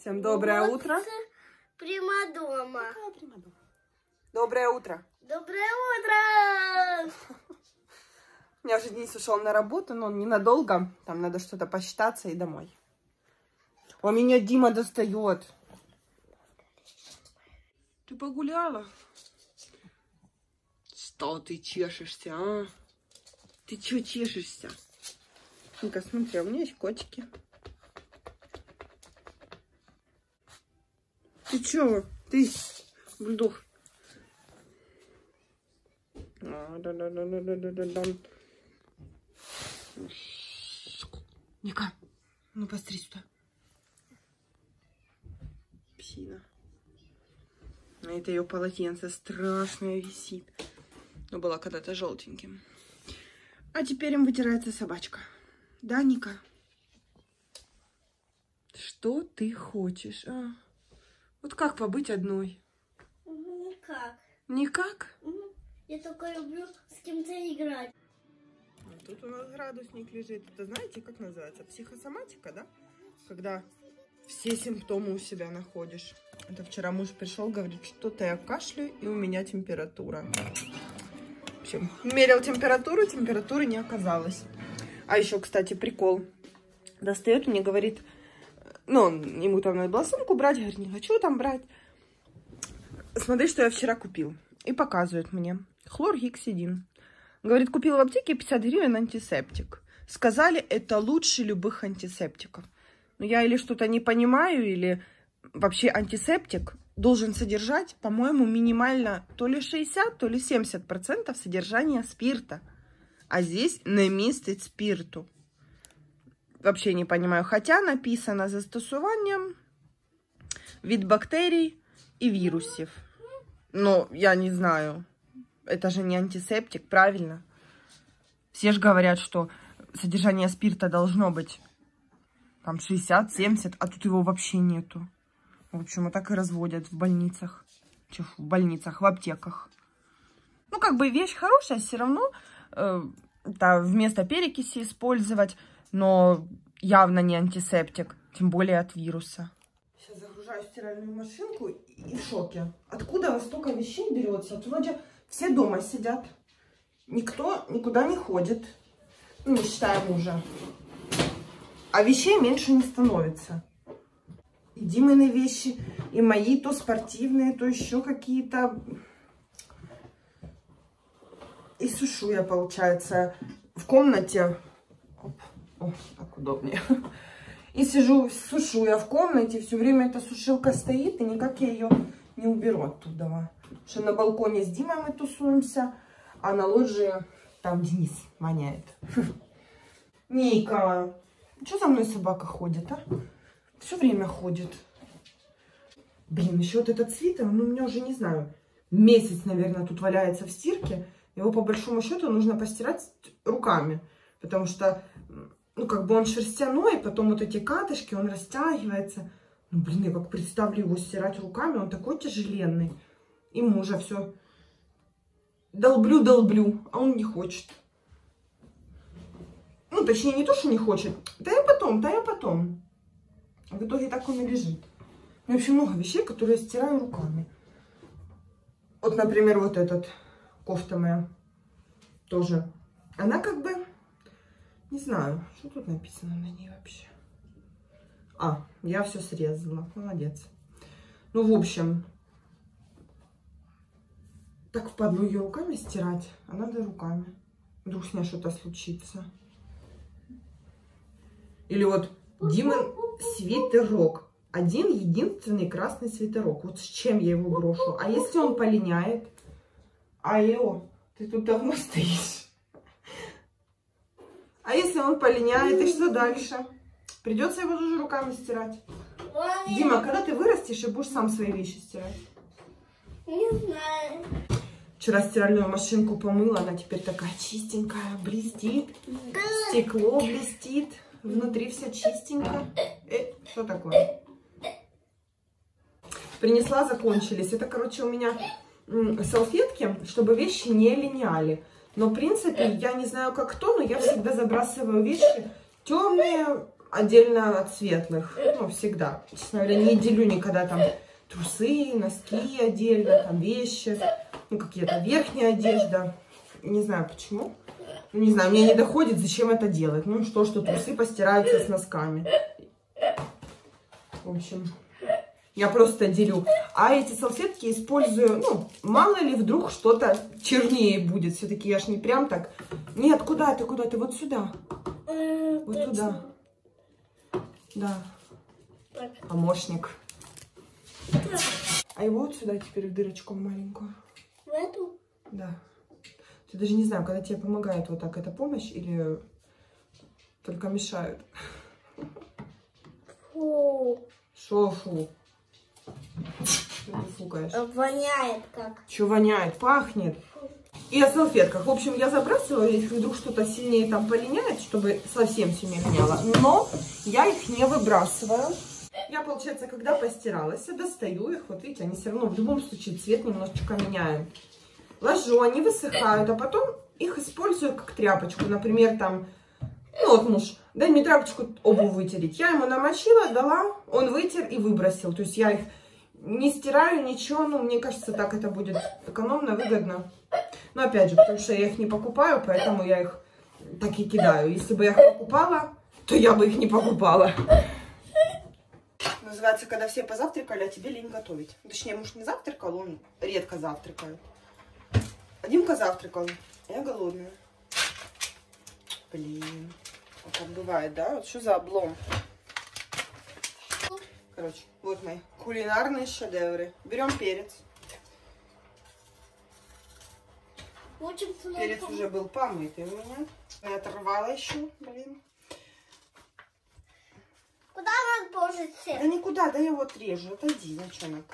Всем доброе утро. Примадонна. Какая примадонна? Доброе утро. Доброе утро. У меня уже Денис ушел на работу, но он ненадолго. Там надо что-то посчитаться и домой. У меня Дима достает. Ты погуляла? Что ты чешешься, а? Ты чё чешешься? Ну-ка, смотри, у меня есть котики. Ты чё? Ты, бульдог. Ника, ну посмотри сюда. Псина. Это ее полотенце страшное висит. Но была когда-то желтеньким. А теперь им вытирается собачка. Да, Ника? Что ты хочешь, а? Вот как побыть одной? Никак. Никак? Я только люблю с кем-то играть. Тут у нас градусник лежит. Это знаете, как называется? Психосоматика, да? Когда все симптомы у себя находишь. Это вчера муж пришел, говорит, что-то я кашляю, и у меня температура. В общем, мерил температуру, температуры не оказалось. А еще, кстати, прикол. Достает мне, говорит, ну, ему там надо было сумку брать, говорит, не хочу там брать. Смотри, что я вчера купил. И показывает мне. Хлор-гексидин. Говорит, купил в аптеке 50 гривен антисептик. Сказали, это лучше любых антисептиков. Но я или что-то не понимаю, или вообще антисептик должен содержать, по-моему, минимально то ли 60, то ли 70% содержания спирта. А здесь не містить спирту. Вообще не понимаю. Хотя написано застосуванням від бактерий и вирусов. Но я не знаю. Это же не антисептик, правильно? Все же говорят, что содержание спирта должно быть там 60-70, а тут его вообще нету. В общем, вот так и разводят в больницах. В больницах, в аптеках. Ну, как бы вещь хорошая, все равно да, вместо перекиси использовать, но явно не антисептик, тем более от вируса. Сейчас загружаю стиральную машинку и в шоке. Откуда вот столько вещей берется? Вот вроде все дома сидят, никто никуда не ходит, ну, не считая мужа. А вещей меньше не становится. И Димины вещи, и мои, то спортивные, то еще какие-то. И сушу я, получается, в комнате. Оп. О, так удобнее. И сижу, сушу я в комнате. Все время эта сушилка стоит, и никак я ее не уберу оттуда. Потому что на балконе с Димой мы тусуемся, а на лоджии там Денис воняет. Ника, что за мной собака ходит, а? Все время ходит. Блин, еще вот этот свитер, ну, у меня уже, не знаю, месяц, наверное, тут валяется в стирке. Его, по большому счету, нужно постирать руками, потому что, ну, как бы он шерстяной, потом вот эти катышки, он растягивается. Ну, блин, я как представлю его стирать руками, он такой тяжеленный. И мужа все долблю, а он не хочет. Ну, точнее, не то, что не хочет. Да я потом. А в итоге так он и лежит. У меня вообще много вещей, которые я стираю руками. Вот, например, вот этот... Кофта моя тоже. Она как бы, не знаю, что тут написано на ней вообще. А, я все срезала. Молодец. Ну, в общем, так впадло ее руками стирать, а надо руками. Вдруг с ней что-то случится. Или вот Димин свитерок. Один единственный красный свитерок. Вот с чем я его брошу? А если он полиняет? Алло, ты тут давно стоишь. А если он полиняет, и что дальше? Придется его тоже руками стирать. Ой. Дима, когда ты вырастешь и будешь сам свои вещи стирать? Не знаю. Вчера стиральную машинку помыла, она теперь такая чистенькая, блестит. Стекло блестит, внутри вся чистенькая. Что такое? Принесла, закончились. Это, короче, у меня... салфетки, чтобы вещи не линяли. Но, в принципе, я не знаю, как кто, но я всегда забрасываю вещи темные, отдельно от светлых. Ну, всегда. Честно говоря, не делю никогда там трусы, носки отдельно, там вещи, ну, какие-то верхняя одежда. Не знаю почему. Не знаю, мне не доходит, зачем это делать. Ну, что трусы постираются с носками. В общем, я просто делю. А эти салфетки использую, ну, мало ли вдруг что-то чернее будет. Все-таки я ж не прям так. Нет, куда ты, вот сюда. Вот туда. Да. Помощник. А его вот сюда теперь в дырочку маленькую. В эту? Да. Ты даже не знаю, когда тебе помогает вот так эта помощь или только мешают. Фу. Шо фу? Что ты фукаешь? Воняет как. Че воняет? Пахнет. И о салфетках. В общем, я забрасывала, если вдруг что-то сильнее там полиняет, чтобы совсем сильнее меняла. Но я их не выбрасываю. Я, получается, когда постиралась, достаю их. Вот видите, они все равно в любом случае цвет немножечко меняют. Ложу, они высыхают, а потом их использую как тряпочку. Например, там, ну вот муж, дай мне тряпочку обувь вытереть. Я ему намочила, дала, он вытер и выбросил. То есть я их не стираю, ничего. Ну, мне кажется, так это будет экономно, выгодно. Но опять же, потому что я их не покупаю, поэтому я их так и кидаю. Если бы я их покупала, то я бы их не покупала. Называется, когда все позавтракали, а тебе лень готовить. Точнее, муж не завтракал, он редко завтракает. Димка завтракал, я голодная. Блин, вот так бывает, да? Вот что за облом? Короче, вот мои кулинарные шедевры. Берем перец. Перец уже был помытый у меня. Я оторвала еще, блин. Куда надо положить все? Да никуда, да я его отрежу. Отойди, зачем?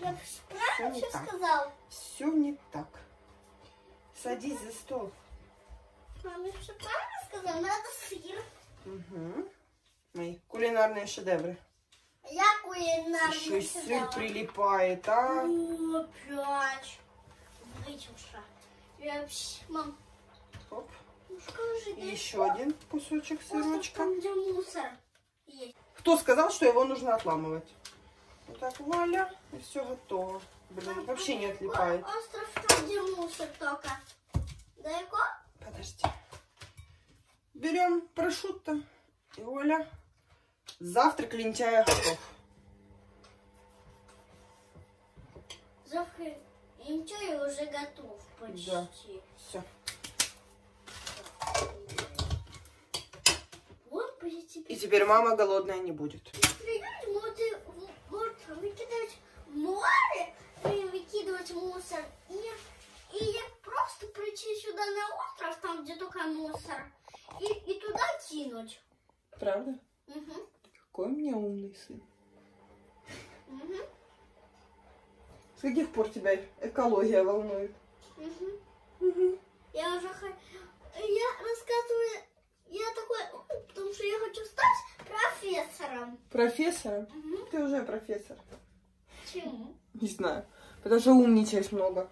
Я правильно все сказала? Все не так. Садись за стол. Мама, я все правильно сказала? Надо сыр. Угу. Мои кулинарные шедевры. Я кулинарный шедевр. Еще и сыр прилипает, а? О, опять. Вытюша. Вообще, мам. Оп. Ну, скажи, еще один кусочек сырочка. Там, где мусор есть. Кто сказал, что его нужно отламывать? Вот так, вуаля, и все готово. Блин, там вообще не отлипает. Остров, там, где мусор только. Далеко? Подожди. Берем прошутто. И вуаля. Завтрак лентяя готов. Завтрак лентяя уже готов почти. Да, все. Вот, и теперь мама голодная не будет. Выкидывать море, выкидывать мусор. И я просто прийти сюда на остров, там где только мусор, и туда кинуть. Правда? Угу. Какой у меня умный сын. Угу. С каких пор тебя экология волнует? Угу. Угу. Я уже хочу... Я рассказываю... Я такой умный, потому что я хочу стать профессором. Профессором? Угу. Ты уже профессор. Почему? Не знаю. Потому что умничаешь много.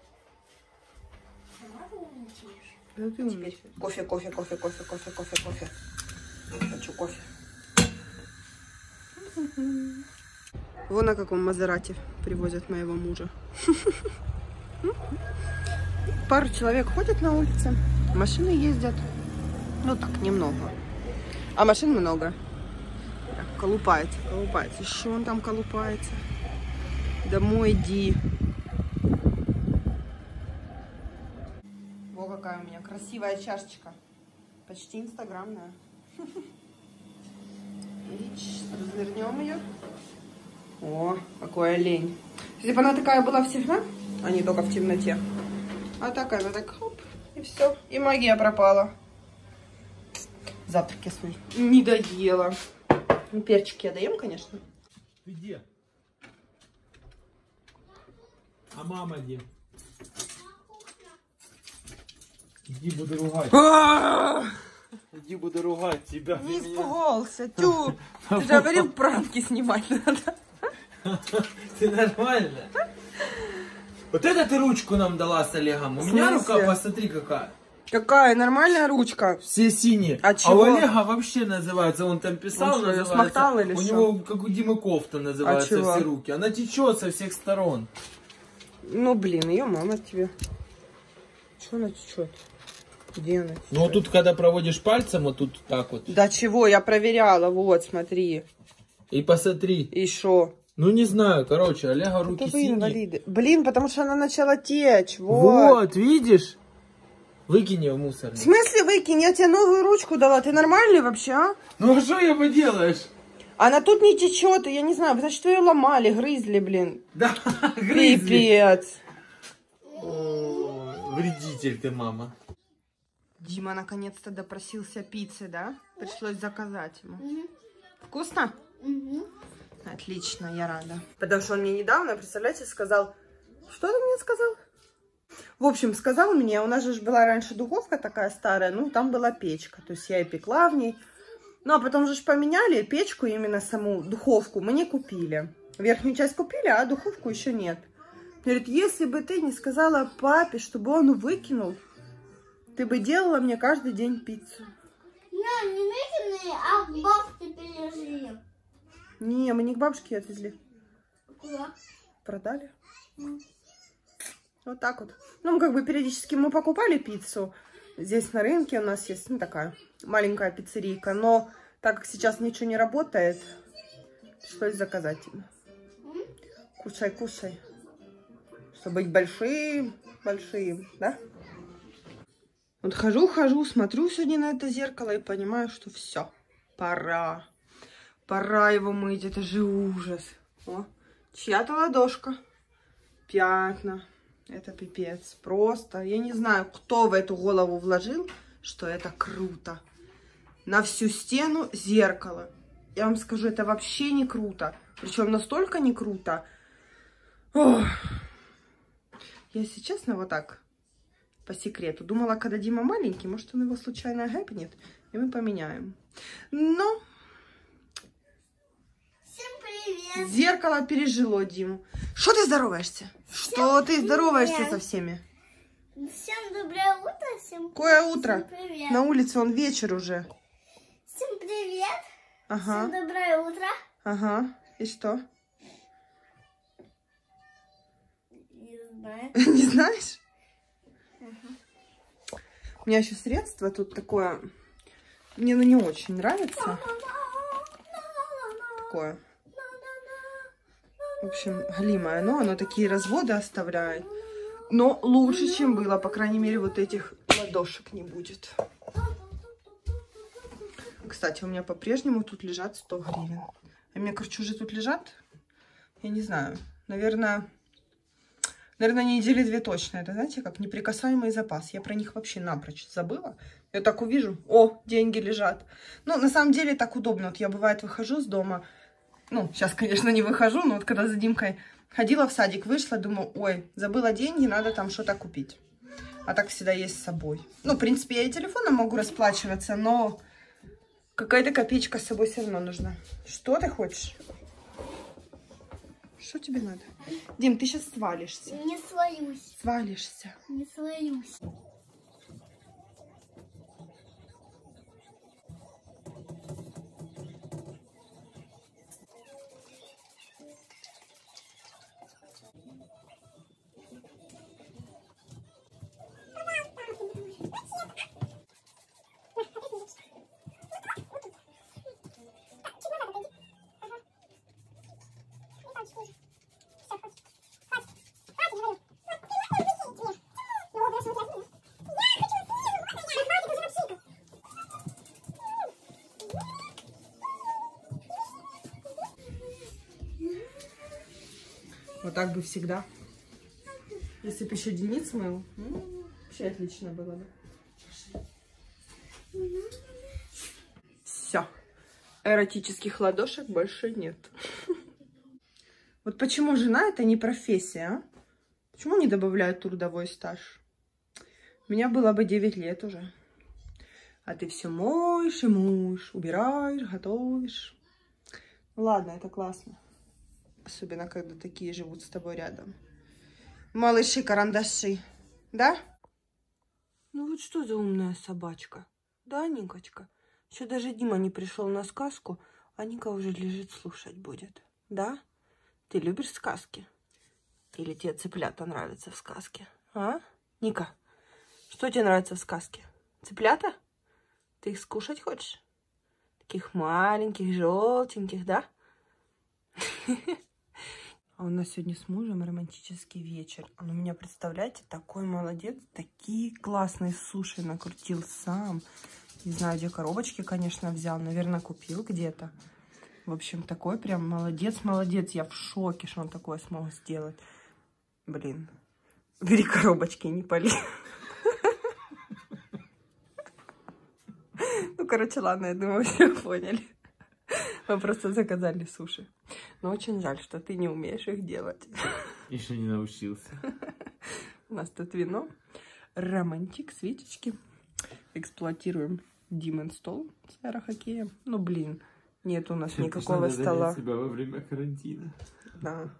Сама умничаешь? Да ты умничаешь. Кофе, кофе, кофе, кофе, кофе, кофе, кофе. Хочу кофе. Вон на каком Мазерати привозят моего мужа. Пару человек ходят на улице, машины ездят. Ну так, немного. А машин много. Колупается, колупается. Еще он там колупается. Домой иди. Во, какая у меня красивая чашечка. Почти инстаграмная. Развернем ее. О, какой олень. Если бы она такая была всегда, а не только в темноте. А такая, вот так, хоп, и все. И магия пропала. Завтрак я свой не доела. Ну, перчики я доем, конечно. Ты где? А мама где? Иди, буду ругать. Иди, буду ругать тебя. Не испугался, тю. Ты же говорил, пранки снимать надо. Ты нормально? Вот это ты ручку нам дала с Олегом. У меня рука, посмотри, какая. Какая нормальная ручка. Все синие. А чего? А у Олега вообще называется, он там писал, он называется, смахтал, или у него, как у Димы Кофта называются все руки. Она течет со всех сторон. Ну блин, ее мама тебе. Чего она течет? Где она? Ну тут, когда проводишь пальцем, вот тут так вот. Да чего, я проверяла, вот, смотри. И посмотри. И шо? Ну не знаю, короче, Олега руки синие. Блин, потому что она начала течь, вот. Вот, видишь? Выкинь ее в мусор. В смысле выкинь? Я тебе новую ручку дала, ты нормальный вообще, а? Ну а что я поделаешь? Она тут не течет, я не знаю, значит вы ее ломали, грызли, блин. Да, грызли. Пипец. Вредитель ты, мама. Дима наконец-то допросился пиццы, да? Пришлось заказать ему. Угу. Вкусно? Угу. Отлично, я рада. Потому что он мне недавно, представляете, сказал... Что ты мне сказал? В общем, сказал мне, у нас же была раньше духовка такая старая, ну, там была печка. То есть я и пекла в ней. Ну, а потом же поменяли печку, именно саму духовку мы не купили. Верхнюю часть купили, а духовку еще нет. Говорит, если бы ты не сказала папе, чтобы он выкинул, ты бы делала мне каждый день пиццу. Не, не выкинули, а в бабке пережили. Не, мы не к бабушке отвезли. Куда? Продали. Вот так вот. Ну, как бы периодически мы покупали пиццу. Здесь на рынке у нас есть, ну, такая маленькая пиццерийка. Но так как сейчас ничего не работает, пришлось заказать им. Кушай, кушай. Чтобы быть большим, большим, да? Вот хожу, хожу, смотрю сегодня на это зеркало и понимаю, что все, пора. Пора его мыть, это же ужас. О, чья-то ладошка. Пятна. Это пипец. Просто, я не знаю, кто в эту голову вложил, что это круто. На всю стену зеркало. Я вам скажу, это вообще не круто. Причем настолько не круто. Ох. Я, если честно, вот так, по секрету, думала, когда Дима маленький, может, он его случайно гэпнет, и мы поменяем. Но... Зеркало пережило Диму. Что ты здороваешься? Всем что ты здороваешься привет. Со всеми? Всем доброе утро, всем привет. Кое утро? Привет. На улице он вечер уже. Всем привет. Ага. Всем доброе утро. Ага. И что? Не знаю. Не знаешь? Ага. У меня еще средство тут такое. Мне оно не очень нравится. Такое. В общем, галимое, но оно такие разводы оставляет. Но лучше, чем было. По крайней мере, вот этих ладошек не будет. Кстати, у меня по-прежнему тут лежат 100 гривен. А мне корчужи тут лежат? Я не знаю. Наверное, недели две точно. Это, знаете, как неприкасаемый запас. Я про них вообще напрочь забыла. Я так увижу. О, деньги лежат. Ну, на самом деле, так удобно. Вот я, бывает, выхожу с дома... Ну, сейчас, конечно, не выхожу, но вот когда за Димкой ходила в садик, вышла, думаю, ой, забыла деньги, надо там что-то купить. А так всегда есть с собой. Ну, в принципе, я и телефоном могу расплачиваться, но какая-то копеечка с собой все равно нужна. Что ты хочешь? Что тебе надо? Дим, ты сейчас свалишься. Не свалюсь. Свалишься. Не свалюсь. Вот так бы всегда. Если бы еще Денис мыл, вообще отлично было бы. Все. Эротических ладошек больше нет. Вот почему жена это не профессия, а? Почему не добавляют трудовой стаж? У меня было бы 9 лет уже. А ты все моешь и моешь, убираешь, готовишь. Ладно, это классно. Особенно, когда такие живут с тобой рядом. Малыши-карандаши. Да? Ну вот что за умная собачка? Да, Никочка? Еще даже Дима не пришел на сказку, а Ника уже лежит, слушать будет. Да? Ты любишь сказки? Или тебе цыплята нравятся в сказке? А? Ника, что тебе нравится в сказке? Цыплята? Ты их скушать хочешь? Таких маленьких, желтеньких, да? А у нас сегодня с мужем романтический вечер. Он у меня, представляете, такой молодец. Такие классные суши накрутил сам. Не знаю, где коробочки, конечно, взял. Наверное, купил где-то. В общем, такой прям молодец. Я в шоке, что он такое смог сделать. Блин. Бери коробочки, не пали. Ну, короче, ладно, я думаю, все поняли. Мы просто заказали суши. Но очень жаль, что ты не умеешь их делать. Еще не научился. У нас тут вино. Романтик, свечечки. Эксплуатируем Димон стол с аэрохоккеем. Ну, блин, нет у нас никакого стола. Себя во время карантина. Да.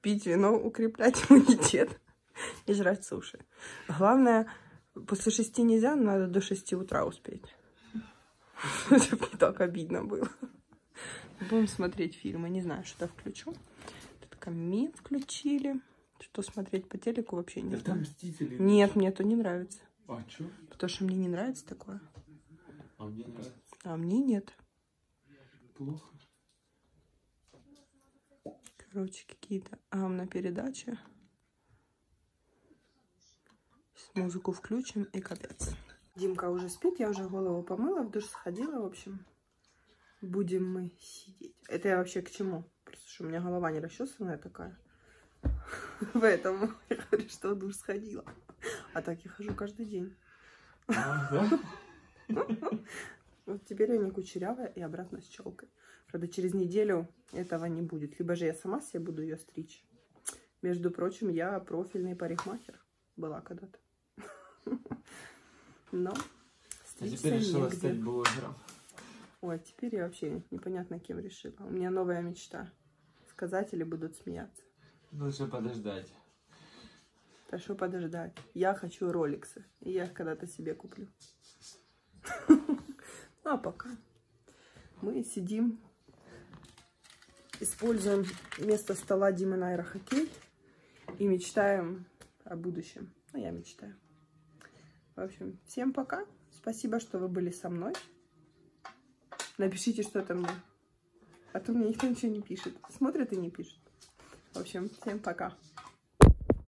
Пить вино, укреплять иммунитет и жрать суши. Главное, после 6 нельзя, но надо до 6 утра успеть. Чтобы не так обидно было. Будем смотреть фильмы. Не знаю, что включу. Тут камин включили. Что смотреть по телеку вообще не знаю. Нет, мне то не нравится. А что? Потому что мне не нравится такое. А мне нравится. А мне нет. Плохо. Короче, какие-то на передаче. Музыку включим и капец. Димка уже спит, я уже голову помыла, в душ сходила, в общем. Будем мы сидеть. Это я вообще к чему? Просто что у меня голова не расчесанная такая. Поэтому я говорю, что в душ сходила. А так я хожу каждый день. Вот теперь я не кучерявая и обратно с челкой. Правда, через неделю этого не будет. Либо же я сама себе буду ее стричь. Между прочим, я профильный парикмахер была когда-то. Но стричься негде. Ой, теперь я вообще непонятно кем решила. У меня новая мечта. Сказатели будут смеяться. Лучше подождать. Прошу подождать. Я хочу роликсы. И я их когда-то себе куплю. А пока мы сидим. Используем вместо стола Димон аэрохоккей. И мечтаем о будущем. Ну, я мечтаю. В общем, всем пока. Спасибо, что вы были со мной. Напишите что-то мне. А то мне никто ничего не пишет. Смотрят и не пишет. В общем, всем пока.